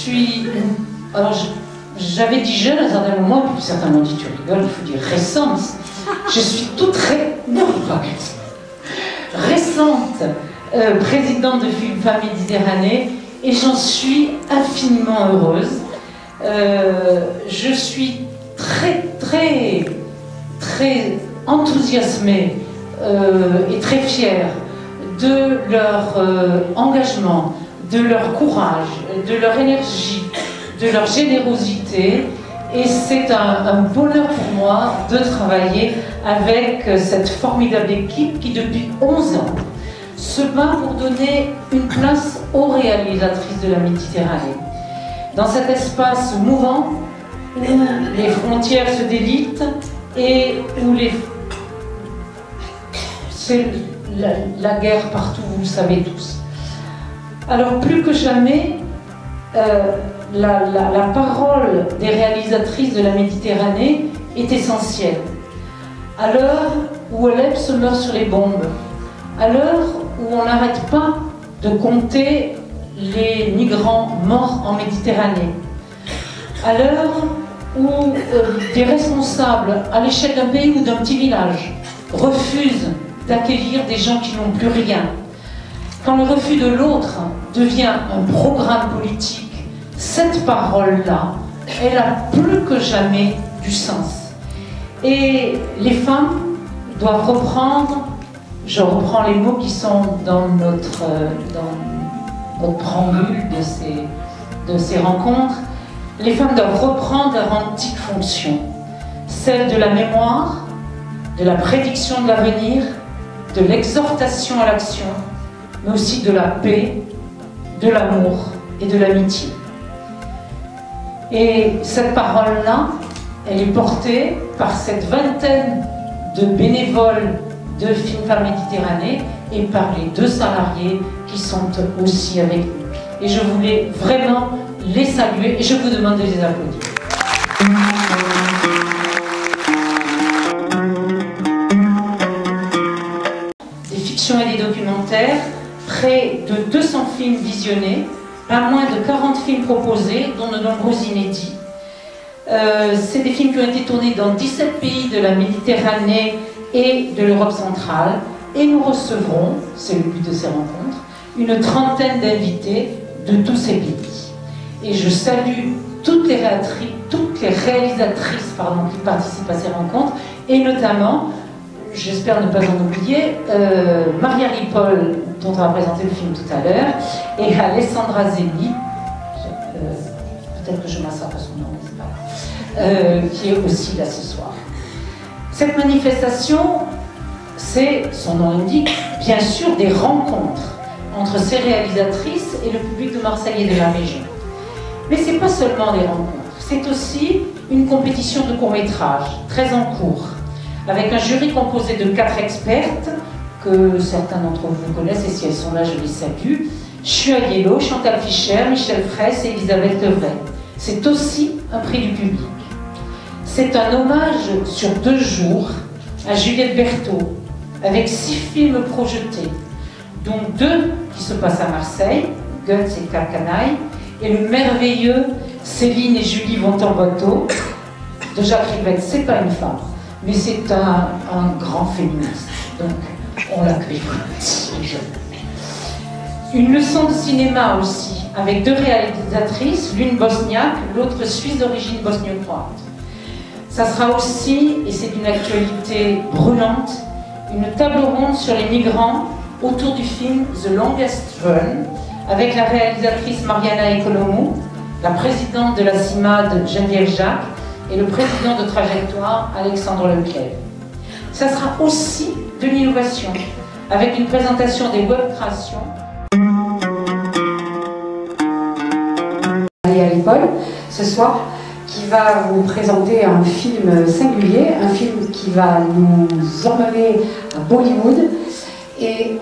suis... Alors, j'avais dit jeune à certains moments, puis certains m'ont dit, tu rigoles, il faut dire récente. Je suis toute récente présidente de Films Femmes Méditerranée et j'en suis infiniment heureuse. Je suis très enthousiasmée et très fière de leur engagement, de leur courage, de leur énergie, de leur générosité, et c'est un bonheur pour moi de travailler avec cette formidable équipe qui depuis 11 ans se bat pour donner une place aux réalisatrices de la Méditerranée. Dans cet espace mouvant, où les frontières se délitent et où les... C'est la guerre partout, vous le savez tous. Alors plus que jamais, la parole des réalisatrices de la Méditerranée est essentielle. À l'heure où Alep se meurt sur les bombes, à l'heure où on n'arrête pas de compter les migrants morts en Méditerranée, à l'heure où des responsables à l'échelle d'un pays ou d'un petit village refusent d'accueillir des gens qui n'ont plus rien, quand le refus de l'autre devient un programme politique, cette parole-là, elle a plus que jamais du sens. Et les femmes doivent reprendre, je reprends les mots qui sont dans notre préambule de ces rencontres, les femmes doivent reprendre leur antique fonction, celle de la mémoire, de la prédiction de l'avenir, de l'exhortation à l'action, mais aussi de la paix, de l'amour et de l'amitié. Et cette parole-là, elle est portée par cette vingtaine de bénévoles de Films Femmes Méditerranée et par les 2 salariés qui sont aussi avec nous. Et je voulais vraiment les saluer et je vous demande de les applaudir. Des fictions et des documentaires, près de 200 films visionnés, pas moins de 40 films proposés, dont de nombreux inédits. C'est des films qui ont été tournés dans 17 pays de la Méditerranée et de l'Europe centrale. Et nous recevrons, c'est le but de ces rencontres, une trentaine d'invités de tous ces pays. Et je salue toutes les réalisatrices qui participent à ces rencontres, et notamment, j'espère ne pas en oublier, Maria Ripoll, dont on va présenter le film tout à l'heure, et Alessandra Zeni, peut-être que je massacre son nom, mais c'est pas grave, qui est aussi là ce soir. Cette manifestation, c'est, son nom l'indique, bien sûr des rencontres entre ces réalisatrices et le public de Marseille et de la région. Mais ce n'est pas seulement des rencontres, c'est aussi une compétition de court-métrage, très en cours, avec un jury composé de 4 expertes, que certains d'entre vous connaissent, et si elles sont là, je les salue. Chua Guélo, Chantal Fischer, Michel Fraisse et Elisabeth Le Vray. C'est aussi un prix du public. C'est un hommage sur 2 jours à Juliette Berthaud, avec 6 films projetés, dont 2 qui se passent à Marseille, Guts et Cacanaille, et le merveilleux Céline et Julie vont en bateau, de Jacques Rivette. C'est pas une femme, mais c'est un grand féministe. Donc, on l'accueille. Une leçon de cinéma aussi, avec 2 réalisatrices, l'une bosniaque, l'autre suisse d'origine bosnio-croate. Ça sera aussi, et c'est une actualité brûlante, une table ronde sur les migrants autour du film The Longest Run, avec la réalisatrice Marianna Economou, la présidente de la CIMA de Danielle Jacques et le président de Trajectoire Alexandre Leclerc. Ça sera aussi de l'innovation, avec une présentation des web créations. Maria Ripoll, ce soir, qui va vous présenter un film singulier, un film qui va nous emmener à Bollywood. Et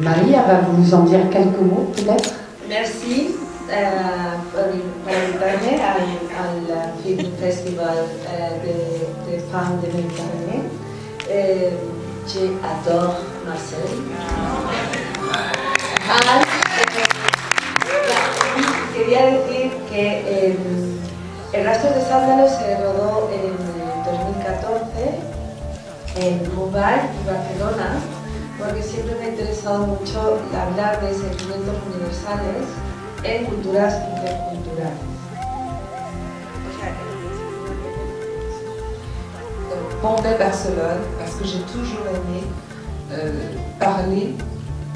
Maria va vous en dire quelques mots, peut-être. Merci pour l'inviter au Film Festival des Femmes de Méditerranée. J'adore Marseille. quería decir que El Rastro de Sándalo se rodó en 2014 en Mumbai y Barcelona, porque siempre me ha interesado mucho hablar de sentimientos universales en culturas interculturales. Bombay, Barcelone, parce que j'ai toujours aimé parler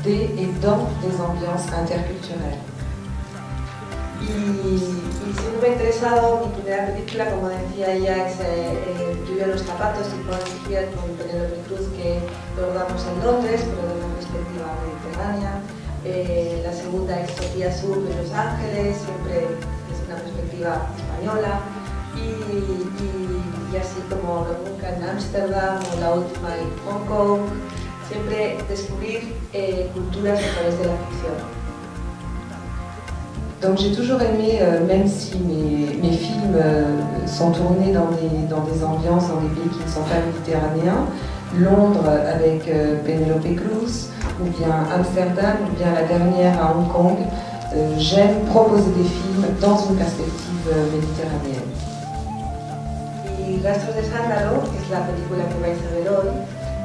des et dans des ambiances interculturelles. Y siempre me ha interesado, mi primera película, como decía ella, es El Río de los Zapatos, y Juan con Penélope Cruz, que lo damos en Londres, pero de una perspectiva mediterránea. La segunda es Sofía Sur de Los Ángeles, siempre desde una perspectiva española. Y así como lo nunca en Amsterdam o la última en Hong Kong, siempre descubrir culturas a través de la ficción. Donc j'ai toujours aimé, même si mes films sont tournés dans des ambiances, dans des pays qui ne sont pas méditerranéens, Londres avec Penélope Cruz, ou bien Amsterdam, ou bien la dernière à Hong Kong, j'aime proposer des films dans une perspective méditerranéenne. Y Rastros de Sándalo, que es la película que vais a ver hoy,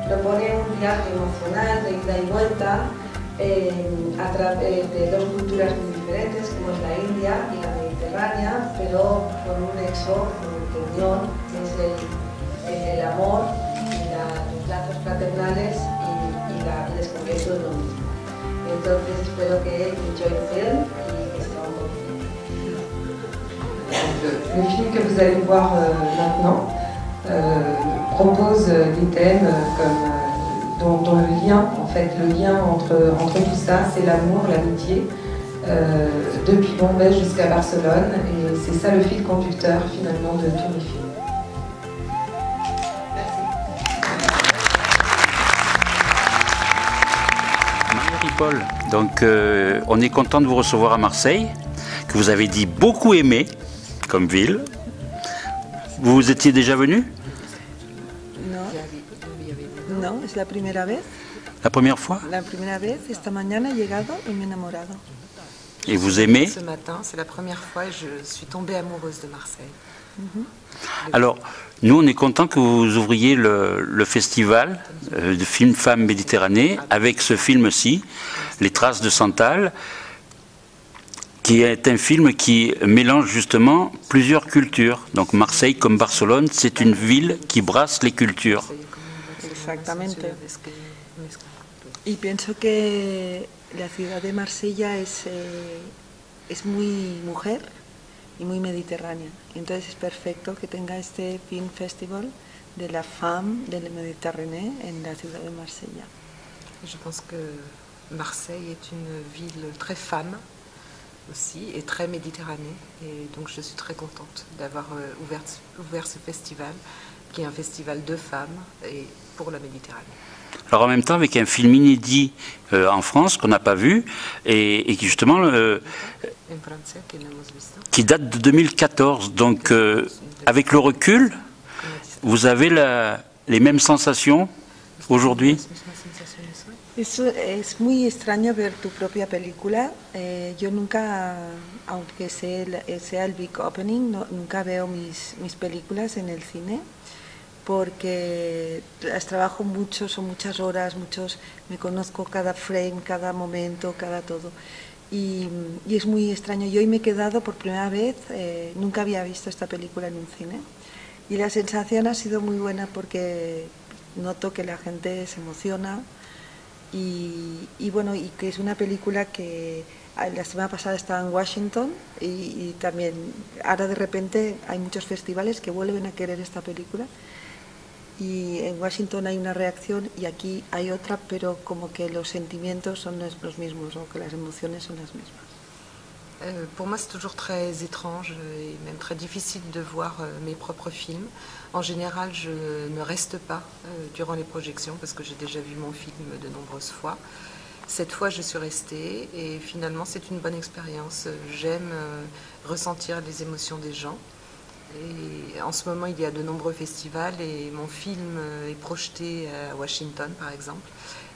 propone un viaje emocional de ida y vuelta a través de dos culturas muy diferentes, como es la India y la Mediterránea, pero con un nexo, con una unión, que es el amor, y los lazos fraternales y el descubrimiento de lo mismo. Entonces espero que enjoy the film y que sea un buen film. Le film que vous allez voir maintenant propose des thèmes comme dont le lien, en fait, le lien entre tout ça, c'est l'amour, l'amitié, depuis Bombay jusqu'à Barcelone, et c'est ça le fil conducteur, finalement, de tous mes films. Merci. Maria Ripoll, donc on est content de vous recevoir à Marseille, que vous avez dit beaucoup aimé, comme ville. Vous étiez déjà venu ? No, es la primera vez. ¿La primera fois? La primera vez, esta mañana he llegado y me he enamorado. ¿Y vous aimez? Ce matin, c'est la première fois et je suis tombée amoureuse de Marseille. Alors, nous, on est content que vous ouvriez le festival de Films Femmes Méditerranée avec ce film-ci, Les Traces de Santal, qui est un film qui mélange justement plusieurs cultures. Donc Marseille comme Barcelone, c'est une ville qui brasse les cultures. Exactamente. Y pienso que la ciudad de Marsella es muy mujer y muy mediterránea. Entonces es perfecto que tenga este Film Festival de la Femme del Méditerranée en la ciudad de Marsella. Je pense que Marseille est une ville très femme aussi et très méditerranée. Et donc je suis très contente d'avoir ouvert ce festival, qui est un festival de femmes et pour la Méditerranée. Alors en même temps avec un film inédit en France qu'on n'a pas vu et qui justement qui date de 2014. Donc avec le recul, vous avez les mêmes sensations aujourd'hui? Es muy extraño ver tu propia película. Yo nunca, aunque sea el big opening, nunca veo mis películas en el cine, porque las trabajo mucho, son muchas horas, me conozco cada frame, cada momento, cada todo. Y es muy extraño. Yo hoy me he quedado por primera vez, nunca había visto esta película en un cine. Y la sensación ha sido muy buena porque noto que la gente se emociona y bueno, y que es una película que la semana pasada estaba en Washington y también ahora de repente hay muchos festivales que vuelven a querer esta película. Y en Washington hay una reacción y aquí hay otra, pero como que los sentimientos son los mismos, o que las emociones son las mismas. Pour moi, c'est toujours très étrange et même très difficile de voir mes propres films. En général, je ne reste pas durant les projections parce que j'ai déjà vu mon film de nombreuses fois. Cette fois, je suis restée et finalement, c'est une bonne expérience. J'aime ressentir les émotions des gens. Et en ce moment, il y a de nombreux festivals et mon film est projeté à Washington, par exemple,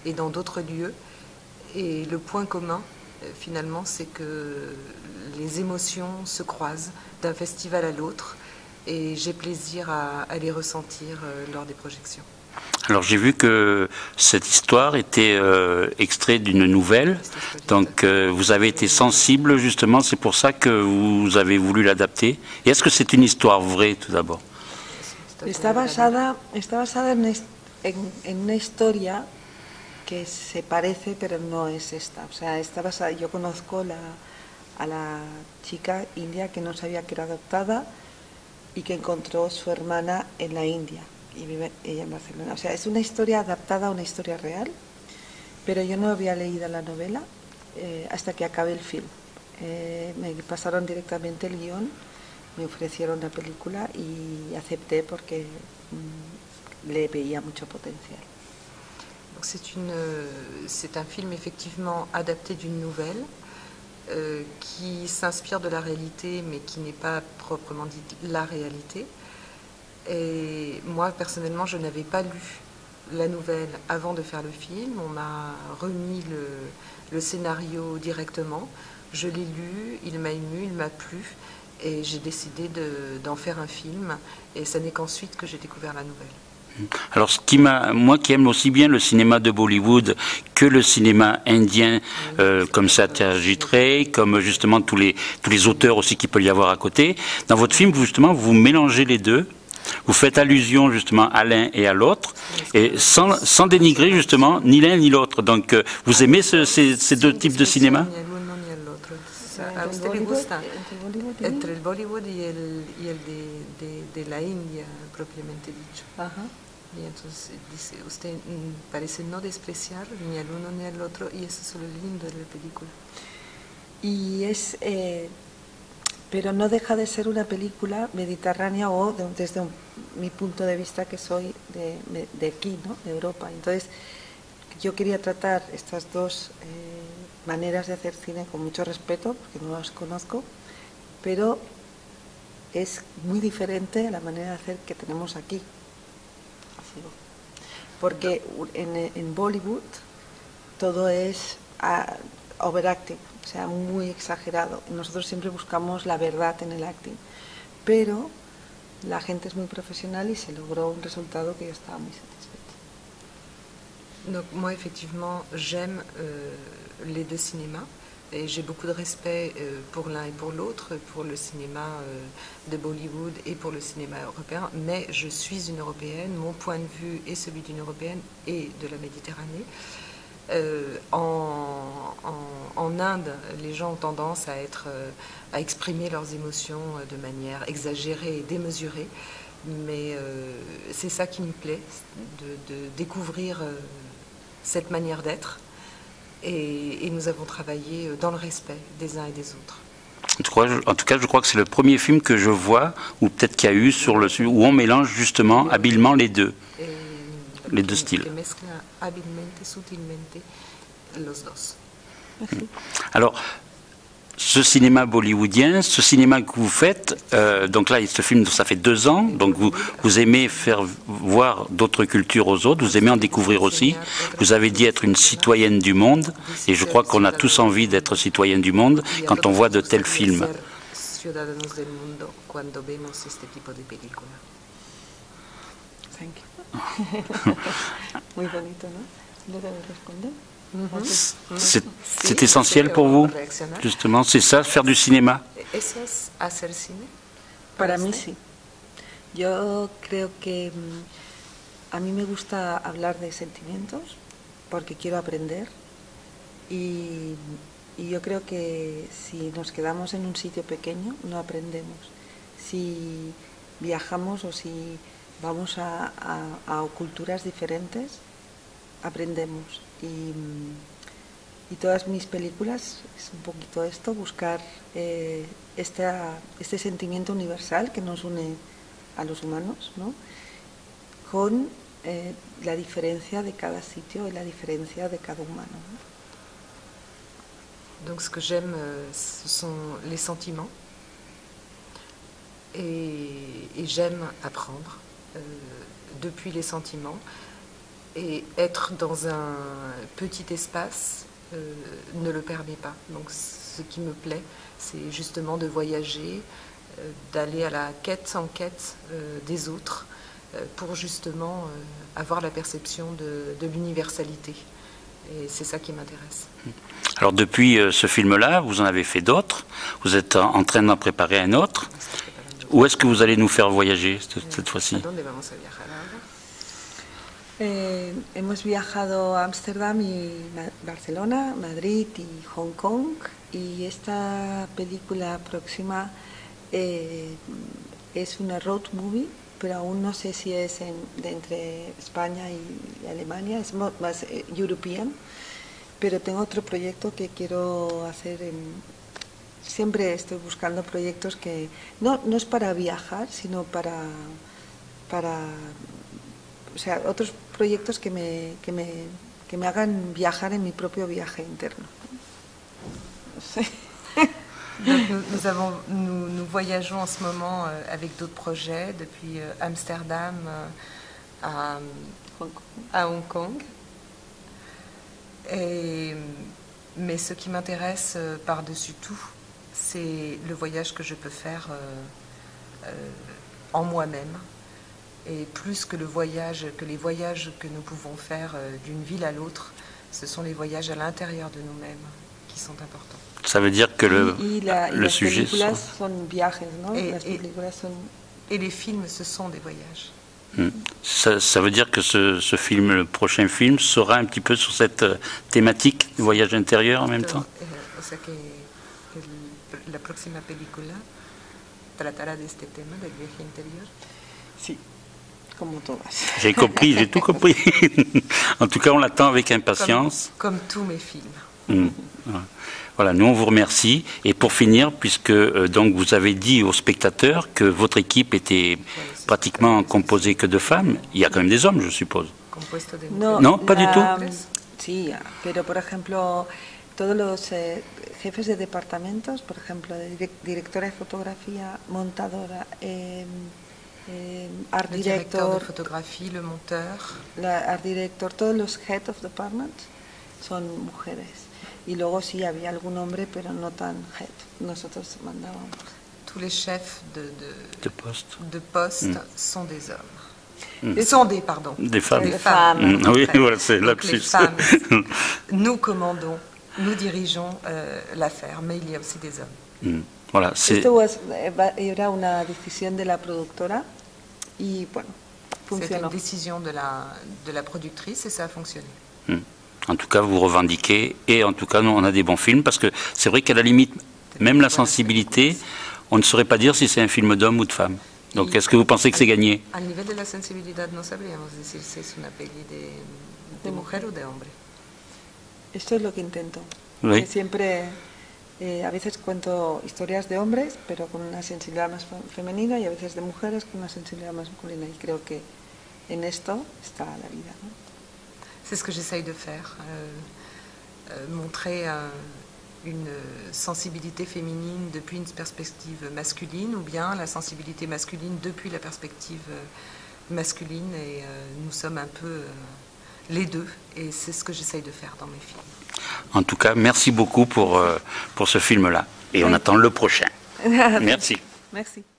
et dans d'autres lieux. Et le point commun, finalement, c'est que les les émotions se croisent d'un festival à l'autre et j'ai plaisir à les ressentir lors des projections. Alors j'ai vu que cette histoire était extraite d'une nouvelle, donc vous avez été sensible justement, c'est pour ça que vous avez voulu l'adapter. Et est-ce que c'est une histoire vraie tout d'abord? Está basada en una historia que se parece, pero no es esta. O sea, está basada. Yo conozco a la chica india que no sabía que era adoptada y que encontró su hermana en la India y vive ella en Barcelona. O sea, es una historia adaptada a una historia real, pero yo no había leído la novela hasta que acabé el film. Me pasaron directamente el guión, me ofrecieron la película y acepté porque le veía mucho potencial. C'est un film effectivement adapté d'une nouvelle qui s'inspire de la réalité mais qui n'est pas proprement dit la réalité. Et moi, personnellement, je n'avais pas lu la nouvelle avant de faire le film. On m'a remis le scénario directement. Je l'ai lu, il m'a ému, il m'a plu. Et j'ai décidé d'en faire un film. Et ce n'est qu'ensuite que j'ai découvert la nouvelle. Alors, moi qui aime aussi bien le cinéma de Bollywood que le cinéma indien, comme Satyajit Ray, comme justement tous les auteurs aussi qu'il peut y avoir à côté, dans votre film, justement, vous mélangez les deux. Vous faites allusion justement à l'un et à l'autre, et sans dénigrer justement ni l'un ni l'autre. Donc vous aimez ces deux types de cinéma? Entre le Bollywood y el de la India, propiamente dicho. Y entonces dice, usted parece no despreciar ni al uno ni al otro, y eso es lo lindo de la película. Y es... pero no deja de ser una película mediterránea o desde mi punto de vista que soy de aquí, ¿no? De Europa. Entonces yo quería tratar estas dos maneras de hacer cine con mucho respeto, porque no las conozco, pero es muy diferente a la manera de hacer que tenemos aquí. Porque en Bollywood todo es overacting. O sea, muy exagerado. Nosotros siempre buscamos la verdad en el acting, pero la gente es muy profesional y se logró un resultado que yo estaba muy satisfecha. Donc moi effectivement j'aime les deux cinémas et j'ai beaucoup de respect pour l'un et pour l'autre, pour le cinéma de Bollywood et pour le cinéma européen, mais je suis une Européenne, mon point de vue est celui d'une Européenne et de la Méditerranée. En Inde, les gens ont tendance à exprimer leurs émotions de manière exagérée et démesurée, mais c'est ça qui me plaît, de découvrir cette manière d'être, et nous avons travaillé dans le respect des uns et des autres. En tout cas, je crois que c'est le premier film que je vois, ou peut-être qu'il y a eu, où on mélange justement habilement les deux. Les deux styles. Alors, ce cinéma bollywoodien, ce cinéma que vous faites, donc là, ce film, ça fait 2 ans, donc vous aimez faire voir d'autres cultures aux autres, vous aimez en découvrir aussi. Vous avez dit être une citoyenne du monde, et je crois qu'on a tous envie d'être citoyenne du monde quand on voit de tels films. Thank you. Muy bonito, ¿no? ¿Le debo responder? C'est essentiel pour vous, justement, c'est ça, faire du cinéma. ¿Eso es hacer cine? Para mí sí. Yo creo que a mí me gusta hablar de sentimientos porque quiero aprender y yo creo que si nos quedamos en un sitio pequeño no aprendemos. Si viajamos o si vamos a culturas diferentes, aprendemos. Y todas mis películas es un poquito esto, buscar este sentimiento universal que nos une a los humanos, ¿no? Con la diferencia de cada sitio y la diferencia de cada humano, ¿no? Donc ce que j'aime, ce sont les sentiments et j'aime apprendre. Depuis les sentiments et être dans un petit espace ne le permet pas. Donc ce qui me plaît, c'est justement de voyager, d'aller à la quête en quête des autres pour justement avoir la perception de l'universalité. Et c'est ça qui m'intéresse. Alors depuis ce film-là, vous en avez fait d'autres, vous êtes en train d'en préparer un autre. Où est-ce que vous allez nous faire voyager cette fois-ci? Hemos viajado a Amsterdam y Barcelona, Madrid y Hong Kong, y esta película próxima es una road movie, pero aún no sé si es de entre España y Alemania, es más european, pero tengo otro proyecto que quiero hacer. Siempre estoy buscando proyectos que no es para viajar, sino para o sea, otros proyectos que me hagan viajar en mi propio viaje interno. No sé. Donc nous voyageons en ce moment avec d'autres projets, depuis Amsterdam à Hong Kong. Mais ce qui m'intéresse par-dessus tout, c'est le voyage que je peux faire en moi-même. Et plus que les voyages que nous pouvons faire d'une ville à l'autre, ce sont les voyages à l'intérieur de nous-mêmes qui sont importants. Ça veut dire que le sujet... Et les films, ce sont des voyages. Ça veut dire que ce film, le prochain film, sera un petit peu sur cette thématique du voyage intérieur en même temps. La prochaine película tratará de este tema del viaje interior. Si, comme todas. J'ai compris, j'ai tout compris. En tout cas, on l'attend avec impatience. Comme tous mes films. Voilà, nous on vous remercie. Et pour finir, puisque donc vous avez dit aux spectateurs que votre équipe était pratiquement composée que de femmes, il y a quand même des hommes, je suppose. Non, pas du tout. Si, pero por ejemplo, todos los jefes de departamentos, por ejemplo, directora de fotografía, montadora, art director de photographie, le monteur, art director, todos los head of department son mujeres. Y luego sí había algún hombre, pero no tan head. Nosotros mandábamos. Tous les chefs de poste sont des hommes. Sont des femmes. Oui, voilà, c'est l'absurde. Nous commandons, nous dirigeons l'affaire, mais il y a aussi des hommes. Voilà, c'est. Esto era una decisión de la productora y bueno, funcionó. C'était une décision de la productrice et ça a fonctionné. En tout cas, vous revendiquez, et en tout cas, nous, on a des bons films, parce que c'est vrai qu'à la limite, même la sensibilité, on ne saurait pas dire si c'est un film d'homme ou de femme. Donc, est-ce que vous pensez que c'est gagné? Au niveau de la sensibilité, nous ne saurions dire si c'est une peli de mujer ou de hombre. Esto es lo que intento. Oui. Siempre, a veces cuento historias de hombres, pero con una sensibilidad más femenina, y a veces de mujeres con una sensibilidad más masculina. Y creo que en esto está la vida, ¿no? C'est ce que j'essaye de faire, montrer une sensibilité féminine depuis une perspective masculine, ou bien la sensibilité masculine depuis la perspective masculine, et nous sommes un peu les deux, et c'est ce que j'essaye de faire dans mes films. En tout cas, merci beaucoup pour ce film-là, et on attend le prochain. Merci. Merci.